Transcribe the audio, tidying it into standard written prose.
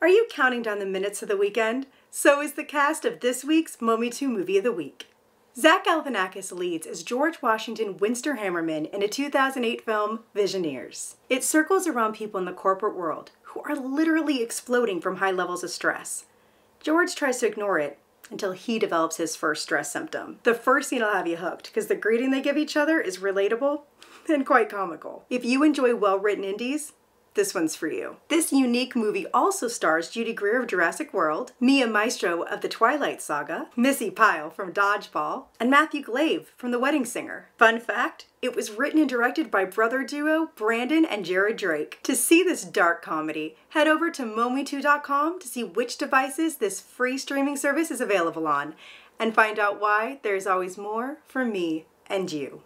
Are you counting down the minutes of the weekend? So is the cast of this week's Mometu Movie of the Week. Zach Galifianakis leads as George Washington Winsterhammerman in a 2008 film, Visioneers. It circles around people in the corporate world who are literally exploding from high levels of stress. George tries to ignore it until he develops his first stress symptom. The first scene will have you hooked because the greeting they give each other is relatable and quite comical. If you enjoy well-written indies, this one's for you. This unique movie also stars Judy Greer of Jurassic World, Mia Maestro of The Twilight Saga, Missy Pyle from Dodgeball, and Matthew Glave from The Wedding Singer. Fun fact, it was written and directed by brother duo Brandon and Jared Drake. To see this dark comedy, head over to mometu.com to see which devices this free streaming service is available on, and find out why there's always more for me and you.